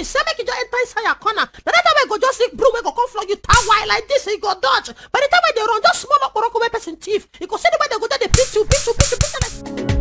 me, say make you just enter inside your corner. The other way go just see broom, go come flog you that wide like this, you go dodge. By the time they run, just small up, go come person thief. You go see the way they go there, they beat you, beat you, beat you, beat you.